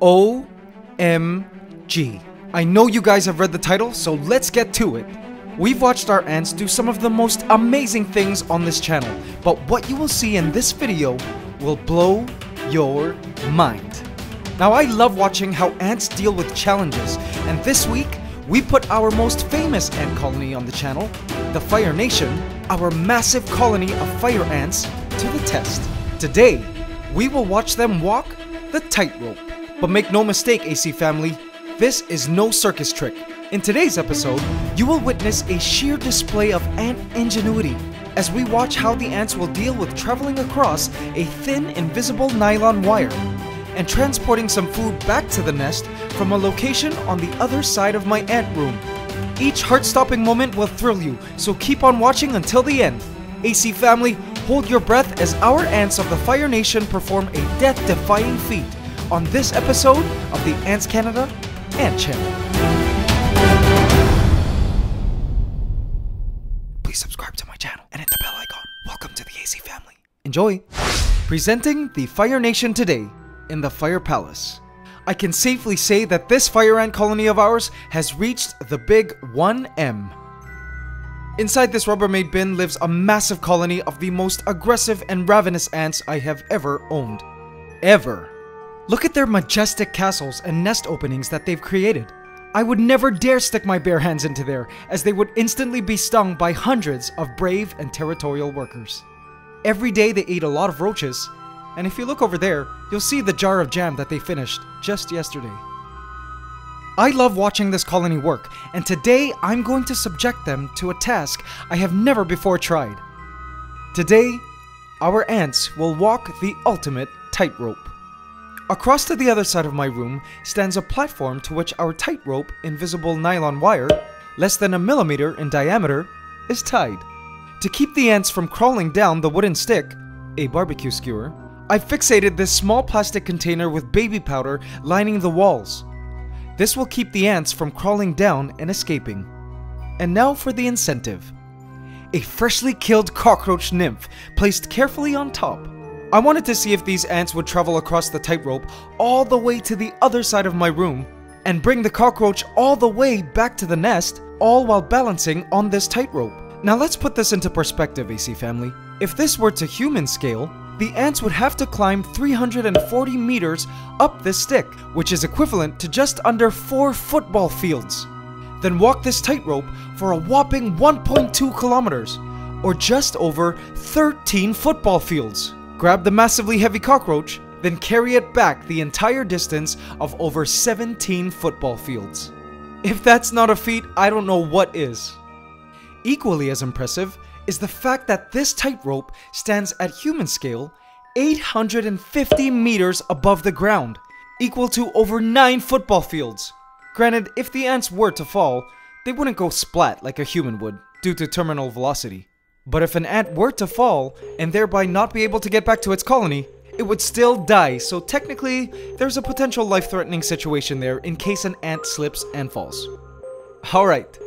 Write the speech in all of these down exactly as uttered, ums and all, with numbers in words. O M G. I know you guys have read the title, so let's get to it. We've watched our ants do some of the most amazing things on this channel, but what you will see in this video will blow your mind. Now, I love watching how ants deal with challenges, and this week we put our most famous ant colony on the channel, the Fire Nation, our massive colony of fire ants, to the test. Today, we will watch them walk the tightrope. But make no mistake, A C Family, this is no circus trick. In today's episode, you will witness a sheer display of ant ingenuity as we watch how the ants will deal with traveling across a thin, invisible nylon wire and transporting some food back to the nest from a location on the other side of my ant room. Each heart-stopping moment will thrill you, so keep on watching until the end. A C Family, hold your breath as our ants of the Fire Nation perform a death-defying feat on this episode of the Ants Canada Ant Channel. Please subscribe to my channel and hit the bell icon. Welcome to the A C Family. Enjoy! Presenting the Fire Nation today in the Fire Palace. I can safely say that this fire ant colony of ours has reached the big one M. Inside this Rubbermaid bin lives a massive colony of the most aggressive and ravenous ants I have ever owned. Ever. Look at their majestic castles and nest openings that they've created. I would never dare stick my bare hands into there, as they would instantly be stung by hundreds of brave and territorial workers. Every day they ate a lot of roaches, and if you look over there, you'll see the jar of jam that they finished just yesterday. I love watching this colony work, and today I'm going to subject them to a task I have never before tried. Today, our ants will walk the ultimate tightrope. Across to the other side of my room stands a platform to which our tightrope, invisible nylon wire, less than a millimeter in diameter, is tied. To keep the ants from crawling down the wooden stick, a barbecue skewer, I fixated this small plastic container with baby powder lining the walls. This will keep the ants from crawling down and escaping. And now for the incentive. A freshly killed cockroach nymph placed carefully on top. I wanted to see if these ants would travel across the tightrope all the way to the other side of my room and bring the cockroach all the way back to the nest, all while balancing on this tightrope. Now let's put this into perspective, A C Family. If this were to human scale, the ants would have to climb three hundred forty meters up this stick, which is equivalent to just under four football fields. Then walk this tightrope for a whopping one point two kilometers, or just over thirteen football fields. Grab the massively heavy cockroach, then carry it back the entire distance of over seventeen football fields. If that's not a feat, I don't know what is. Equally as impressive is the fact that this tightrope stands at human scale eight hundred fifty meters above the ground, equal to over nine football fields. Granted, if the ants were to fall, they wouldn't go splat like a human would due to terminal velocity. But if an ant were to fall and thereby not be able to get back to its colony, it would still die, so technically there's a potential life-threatening situation there in case an ant slips and falls. Alright,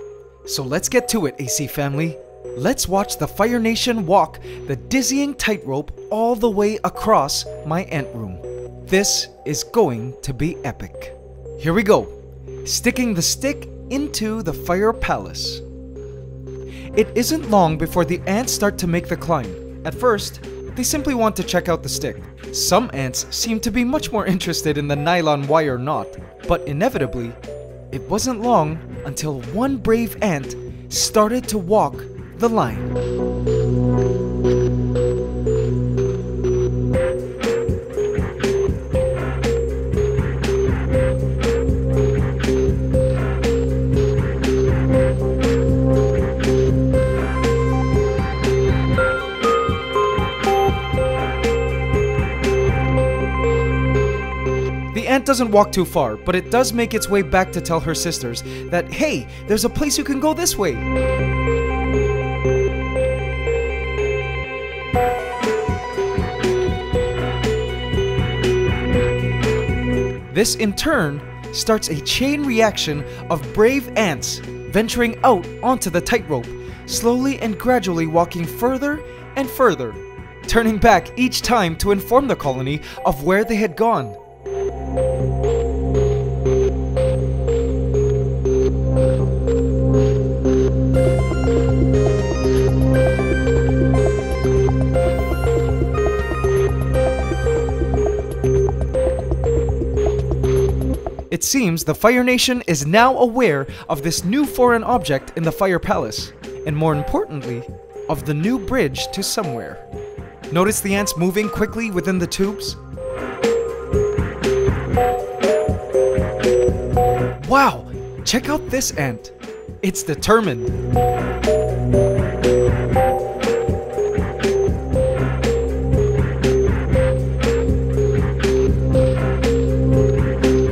so let's get to it, A C Family. Let's watch the Fire Nation walk the dizzying tightrope all the way across my ant room. This is going to be epic. Here we go. Sticking the stick into the Fire Palace. It isn't long before the ants start to make the climb. At first, they simply want to check out the stick. Some ants seem to be much more interested in the nylon wire knot, but inevitably, it wasn't long until one brave ant started to walk the line. The ant doesn't walk too far, but it does make its way back to tell her sisters that, hey, there's a place you can go this way. This, in turn, starts a chain reaction of brave ants venturing out onto the tightrope, slowly and gradually walking further and further, turning back each time to inform the colony of where they had gone. It seems the Fire Nation is now aware of this new foreign object in the Fire Palace, and more importantly, of the new bridge to somewhere. Notice the ants moving quickly within the tubes? Wow! Check out this ant! It's determined!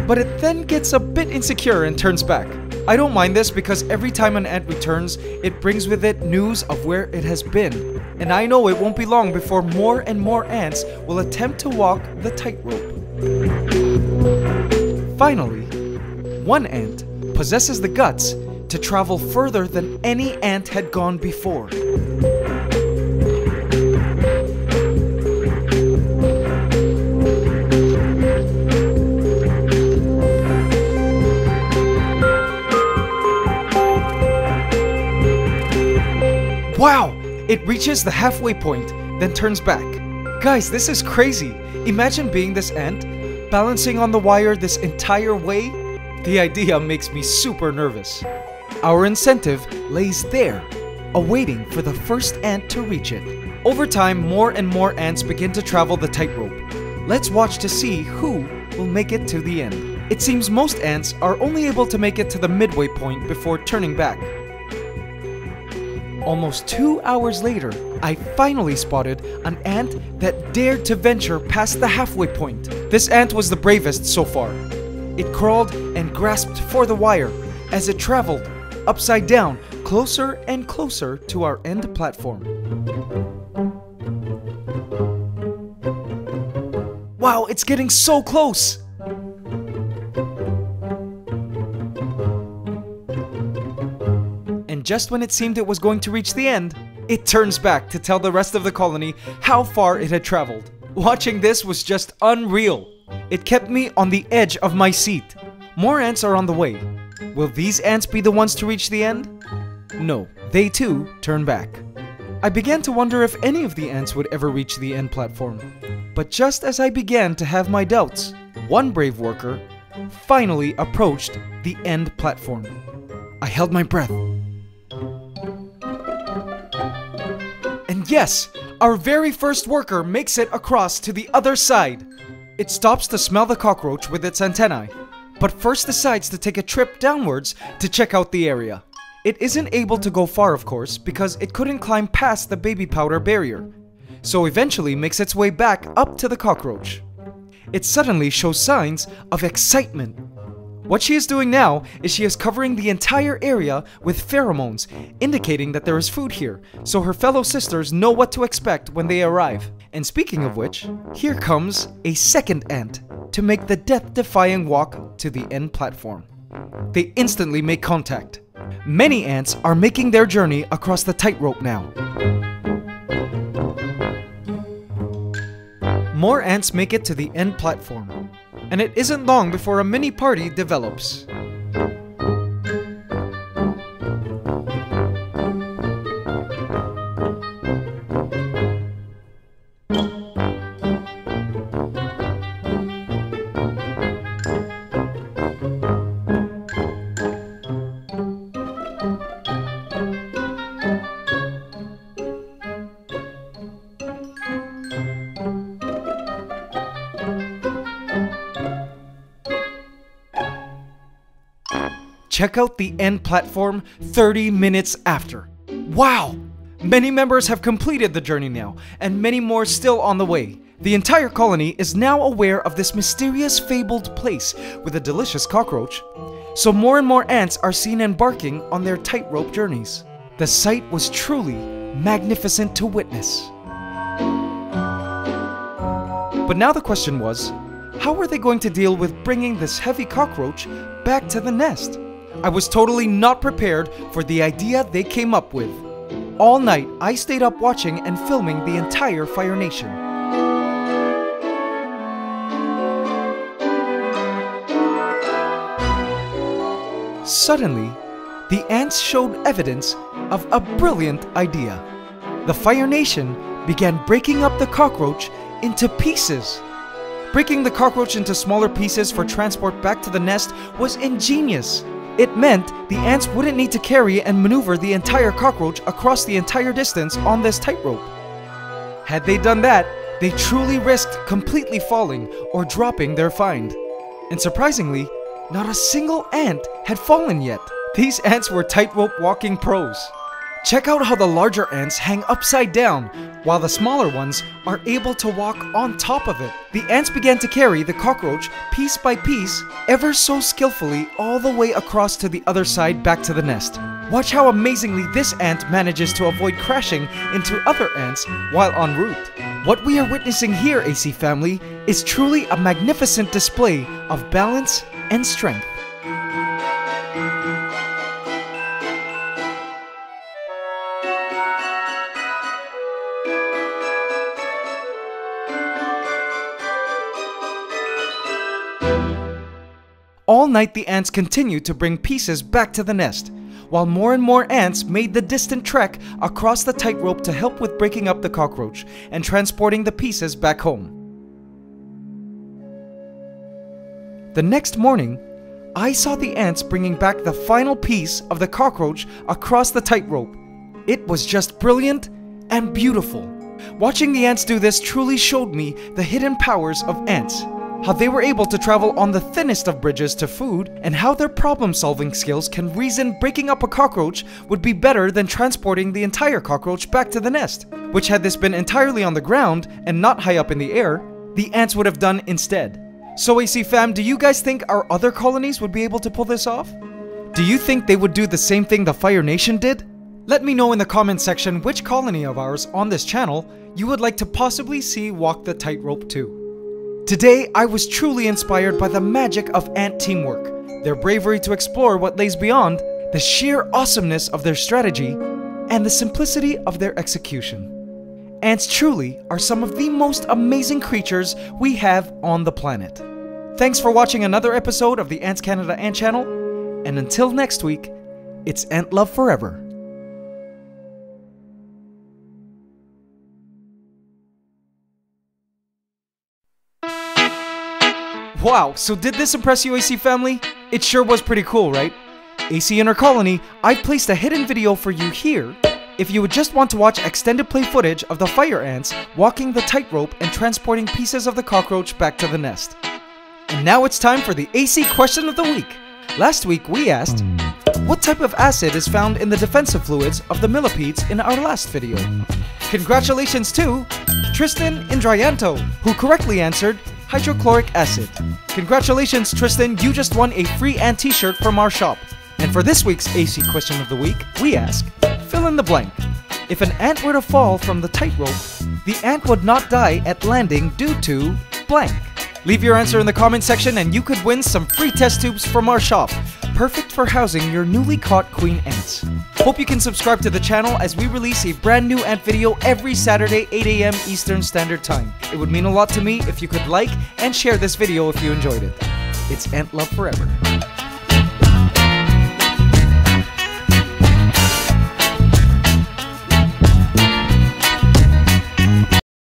But it then gets a bit insecure and turns back. I don't mind this because every time an ant returns, it brings with it news of where it has been. And I know it won't be long before more and more ants will attempt to walk the tightrope. Finally, one ant possesses the guts to travel further than any ant had gone before. Wow! It reaches the halfway point, then turns back. Guys, this is crazy! Imagine being this ant, balancing on the wire this entire way. The idea makes me super nervous. Our incentive lays there, awaiting for the first ant to reach it. Over time, more and more ants begin to travel the tightrope. Let's watch to see who will make it to the end. It seems most ants are only able to make it to the midway point before turning back. Almost two hours later, I finally spotted an ant that dared to venture past the halfway point. This ant was the bravest so far. It crawled and grasped for the wire as it traveled, upside down, closer and closer to our end platform. Wow, it's getting so close! And just when it seemed it was going to reach the end, it turns back to tell the rest of the colony how far it had traveled. Watching this was just unreal. It kept me on the edge of my seat. More ants are on the way. Will these ants be the ones to reach the end? No, they too turn back. I began to wonder if any of the ants would ever reach the end platform. But just as I began to have my doubts, one brave worker finally approached the end platform. I held my breath. And yes, our very first worker makes it across to the other side. It stops to smell the cockroach with its antennae, but first decides to take a trip downwards to check out the area. It isn't able to go far, of course, because it couldn't climb past the baby powder barrier, so eventually makes its way back up to the cockroach. It suddenly shows signs of excitement. What she is doing now is she is covering the entire area with pheromones, indicating that there is food here, so her fellow sisters know what to expect when they arrive. And speaking of which, here comes a second ant to make the death-defying walk to the end platform. They instantly make contact. Many ants are making their journey across the tightrope now. More ants make it to the end platform, and it isn't long before a mini party develops. Check out the end platform thirty minutes after. Wow! Many members have completed the journey now, and many more still on the way. The entire colony is now aware of this mysterious fabled place with a delicious cockroach, so more and more ants are seen embarking on their tightrope journeys. The sight was truly magnificent to witness. But now the question was, how are they going to deal with bringing this heavy cockroach back to the nest? I was totally not prepared for the idea they came up with. All night, I stayed up watching and filming the entire Fire Nation. Suddenly, the ants showed evidence of a brilliant idea. The Fire Nation began breaking up the cockroach into pieces. Breaking the cockroach into smaller pieces for transport back to the nest was ingenious. It meant the ants wouldn't need to carry and maneuver the entire cockroach across the entire distance on this tightrope. Had they done that, they truly risked completely falling or dropping their find. And surprisingly, not a single ant had fallen yet. These ants were tightrope walking pros. Check out how the larger ants hang upside down, while the smaller ones are able to walk on top of it. The ants began to carry the cockroach piece by piece, ever so skillfully, all the way across to the other side back to the nest. Watch how amazingly this ant manages to avoid crashing into other ants while en route. What we are witnessing here, A C Family, is truly a magnificent display of balance and strength. All night the ants continued to bring pieces back to the nest, while more and more ants made the distant trek across the tightrope to help with breaking up the cockroach and transporting the pieces back home. The next morning, I saw the ants bringing back the final piece of the cockroach across the tightrope. It was just brilliant and beautiful. Watching the ants do this truly showed me the hidden powers of ants. How they were able to travel on the thinnest of bridges to food, and how their problem-solving skills can reason breaking up a cockroach would be better than transporting the entire cockroach back to the nest, which had this been entirely on the ground and not high up in the air, the ants would have done instead. So A C Fam, do you guys think our other colonies would be able to pull this off? Do you think they would do the same thing the Fire Nation did? Let me know in the comment section which colony of ours on this channel you would like to possibly see walk the tightrope too. Today, I was truly inspired by the magic of ant teamwork, their bravery to explore what lays beyond, the sheer awesomeness of their strategy, and the simplicity of their execution. Ants truly are some of the most amazing creatures we have on the planet. Thanks for watching another episode of the Ants Canada Ant Channel, and until next week, it's ant love forever. Wow, so did this impress you, A C Family? It sure was pretty cool, right? A C and her colony, I've placed a hidden video for you here if you would just want to watch extended play footage of the fire ants walking the tightrope and transporting pieces of the cockroach back to the nest. And now it's time for the A C question of the week. Last week we asked, what type of acid is found in the defensive fluids of the millipedes in our last video? Congratulations to Tristan Indrianto, who correctly answered hydrochloric acid. Congratulations, Tristan, you just won a free ant t-shirt from our shop. And for this week's A C question of the week, we ask, fill in the blank. If an ant were to fall from the tightrope, the ant would not die at landing due to blank. Leave your answer in the comment section and you could win some free test tubes from our shop, perfect for housing your newly caught queen ants. Hope you can subscribe to the channel as we release a brand new ant video every Saturday, eight A M Eastern Standard Time. It would mean a lot to me if you could like and share this video if you enjoyed it. It's ant love forever.